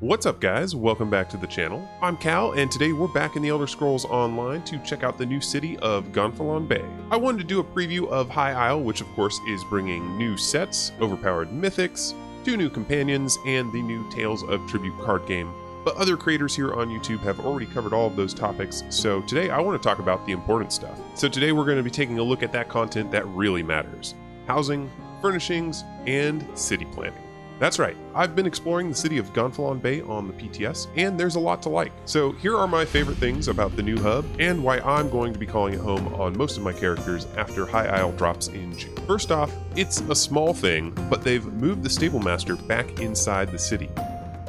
What's up guys, welcome back to the channel. I'm Cal, and today we're back in The Elder Scrolls Online to check out the new city of Gonfalon Bay. I wanted to do a preview of High Isle, which of course is bringing new sets, overpowered mythics, two new companions, and the new Tales of Tribute card game. But other creators here on YouTube have already covered all of those topics, so today I want to talk about the important stuff. So today we're going to be taking a look at that content that really matters. Housing, furnishings, and city planning. That's right, I've been exploring the city of Gonfalon Bay on the PTS, and there's a lot to like. So here are my favorite things about the new hub, and why I'm going to be calling it home on most of my characters after High Isle drops in June. First off, it's a small thing, but they've moved the stablemaster back inside the city.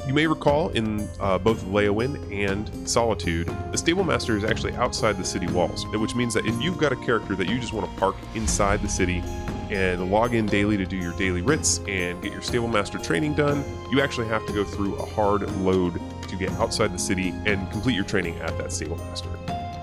You may recall in both Leyawiin and Solitude, the stablemaster is actually outside the city walls, which means that if you've got a character that you just want to park inside the city and log in daily to do your daily writs and get your stablemaster training done, you actually have to go through a hard load to get outside the city and complete your training at that stablemaster.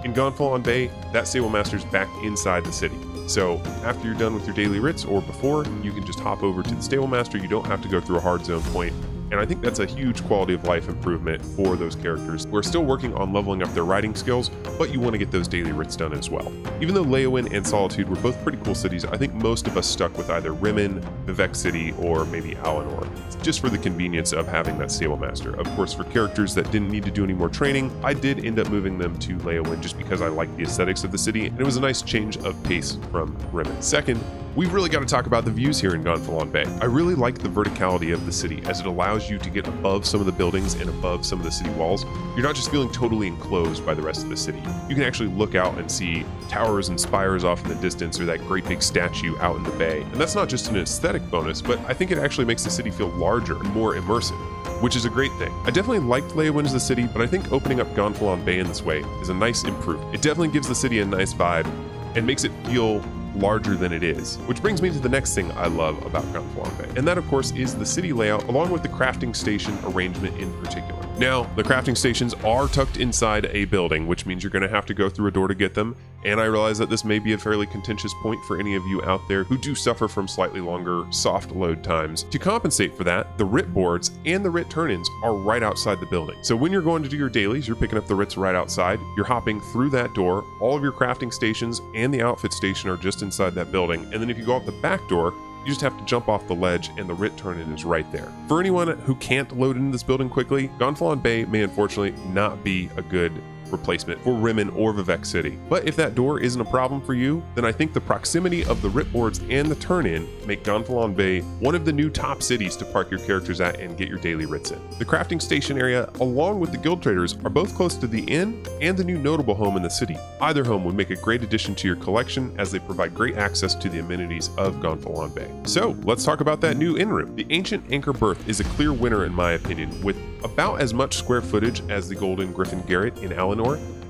In Gonfalon Bay, that stablemaster's back inside the city. So after you're done with your daily writs or before, you can just hop over to the stablemaster. You don't have to go through a hard zone point. And I think that's a huge quality of life improvement for those characters. We're still working on leveling up their riding skills, but you want to get those daily writs done as well. Even though Leyawiin and Solitude were both pretty cool cities, I think most of us stuck with either Rimmen, Vivek City, or maybe Alinor, just for the convenience of having that stablemaster. Of course, for characters that didn't need to do any more training, I did end up moving them to Leyawiin just because I liked the aesthetics of the city, and it was a nice change of pace from Rimmen. Second, we've really got to talk about the views here in Gonfalon Bay. I really like the verticality of the city as it allows you to get above some of the buildings and above some of the city walls. You're not just feeling totally enclosed by the rest of the city. You can actually look out and see towers and spires off in the distance or that great big statue out in the bay. And that's not just an aesthetic bonus, but I think it actually makes the city feel larger and more immersive, which is a great thing. I definitely liked Leyawiin as the city, but I think opening up Gonfalon Bay in this way is a nice improvement. It definitely gives the city a nice vibe and makes it feel larger than it is, which brings me to the next thing I love about Gonfalon Bay, and that of course is the city layout along with the crafting station arrangement in particular. Now, the crafting stations are tucked inside a building, which means you're going to have to go through a door to get them, and I realize that this may be a fairly contentious point for any of you out there who do suffer from slightly longer soft load times. To compensate for that, the writ boards and the writ turn-ins are right outside the building. So when you're going to do your dailies, you're picking up the writs right outside, you're hopping through that door, all of your crafting stations and the outfit station are just inside that building, and then if you go out the back door, you just have to jump off the ledge and the writ turn-in is right there. For anyone who can't load into this building quickly, Gonfalon Bay may unfortunately not be a good replacement for Rimmen or Vivek City. But if that door isn't a problem for you, then I think the proximity of the writ boards and the turn-in make Gonfalon Bay one of the new top cities to park your characters at and get your daily writs in. The crafting station area, along with the guild traders, are both close to the inn and the new notable home in the city. Either home would make a great addition to your collection as they provide great access to the amenities of Gonfalon Bay. So let's talk about that new inn room. The Ancient Anchor Berth is a clear winner in my opinion, with about as much square footage as the Golden Griffon Garret in Alinor.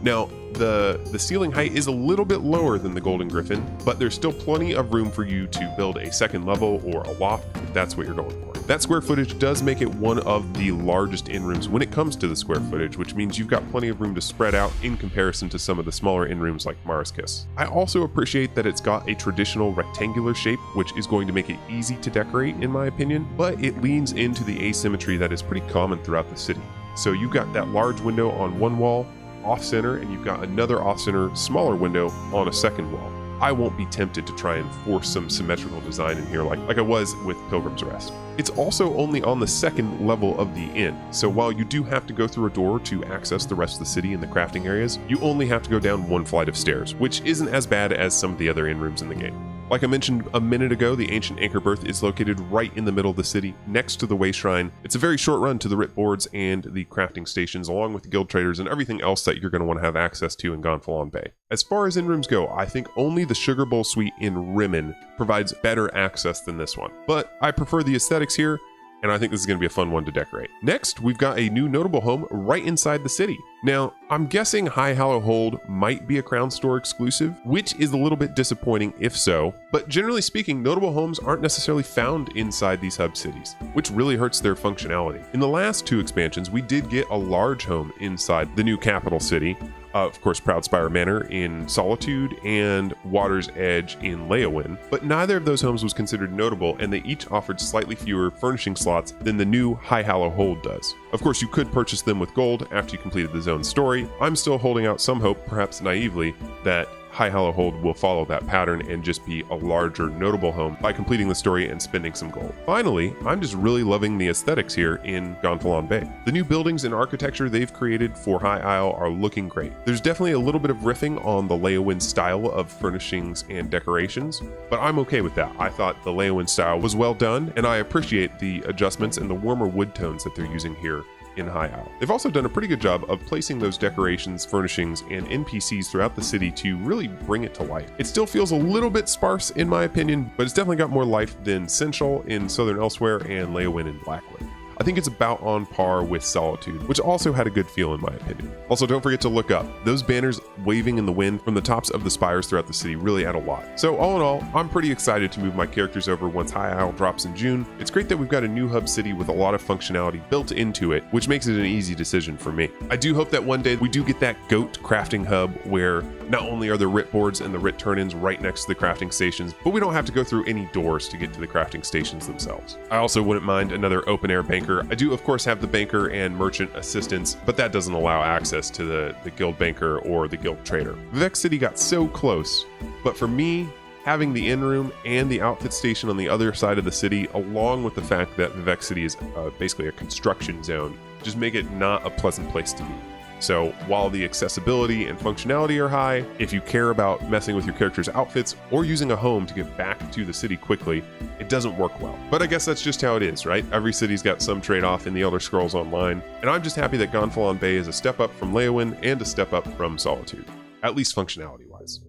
Now, the ceiling height is a little bit lower than the Golden Griffon, but there's still plenty of room for you to build a second level or a loft if that's what you're going for. That square footage does make it one of the largest inn rooms when it comes to the square footage, which means you've got plenty of room to spread out in comparison to some of the smaller inn rooms like Maruskiss. I also appreciate that it's got a traditional rectangular shape, which is going to make it easy to decorate in my opinion, but it leans into the asymmetry that is pretty common throughout the city. So you've got that large window on one wall, off-center, and you've got another off-center smaller window on a second wall. I won't be tempted to try and force some symmetrical design in here like I was with Pilgrim's Rest. It's also only on the second level of the inn, so while you do have to go through a door to access the rest of the city and the crafting areas, you only have to go down one flight of stairs, which isn't as bad as some of the other inn rooms in the game. Like I mentioned a minute ago, the Ancient Anchor Berth is located right in the middle of the city, next to the Way Shrine. It's a very short run to the writ boards and the crafting stations, along with the guild traders and everything else that you're going to want to have access to in Gonfalon Bay. As far as inn rooms go, I think only the Sugar Bowl Suite in Rimmen provides better access than this one. But I prefer the aesthetics here, and I think this is going to be a fun one to decorate. Next, we've got a new notable home right inside the city. Now, I'm guessing Highhallow Hold might be a Crown Store exclusive, which is a little bit disappointing if so, but generally speaking, notable homes aren't necessarily found inside these hub cities, which really hurts their functionality. In the last two expansions, we did get a large home inside the new capital city, Of course, Proudspire Manor in Solitude and Water's Edge in Leyawiin, but neither of those homes was considered notable, and they each offered slightly fewer furnishing slots than the new Highhallow Hold does. Of course, you could purchase them with gold after you completed the zone's story. I'm still holding out some hope, perhaps naively, that Highhallow Hold will follow that pattern and just be a larger, notable home by completing the story and spending some gold. Finally, I'm just really loving the aesthetics here in Gonfalon Bay. The new buildings and architecture they've created for High Isle are looking great. There's definitely a little bit of riffing on the Leyawiin style of furnishings and decorations, but I'm okay with that. I thought the Leyawiin style was well done, and I appreciate the adjustments and the warmer wood tones that they're using here in High Isle. They've also done a pretty good job of placing those decorations, furnishings, and NPCs throughout the city to really bring it to life. It still feels a little bit sparse in my opinion, but it's definitely got more life than Senchal in Southern Elsewhere and Leyawiin in Blackwood. I think it's about on par with Solitude, which also had a good feel in my opinion. Also, don't forget to look up. Those banners waving in the wind from the tops of the spires throughout the city really add a lot. So all in all, I'm pretty excited to move my characters over once High Isle drops in June. It's great that we've got a new hub city with a lot of functionality built into it, which makes it an easy decision for me. I do hope that one day we do get that goat crafting hub where not only are the writ boards and the writ turn-ins right next to the crafting stations, but we don't have to go through any doors to get to the crafting stations themselves. I also wouldn't mind another open-air banker. I do, of course, have the banker and merchant assistants, but that doesn't allow access to the guild banker or the guild trader. Vivek City got so close, but for me, having the inn room and the outfit station on the other side of the city, along with the fact that Vivek City is basically a construction zone, just make it not a pleasant place to be. So while the accessibility and functionality are high, if you care about messing with your character's outfits or using a home to get back to the city quickly, it doesn't work well. But I guess that's just how it is, right? Every city's got some trade-off in The Elder Scrolls Online, and I'm just happy that Gonfalon Bay is a step up from Leyawiin and a step up from Solitude, at least functionality-wise.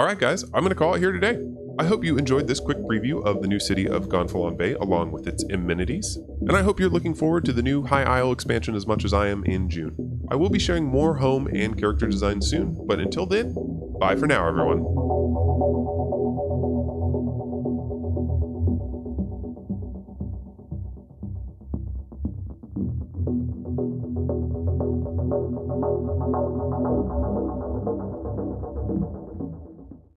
All right, guys, I'm gonna call it here today. I hope you enjoyed this quick preview of the new city of Gonfalon Bay along with its amenities, and I hope you're looking forward to the new High Isle expansion as much as I am in June. I will be sharing more home and character design soon, but until then, bye for now, everyone.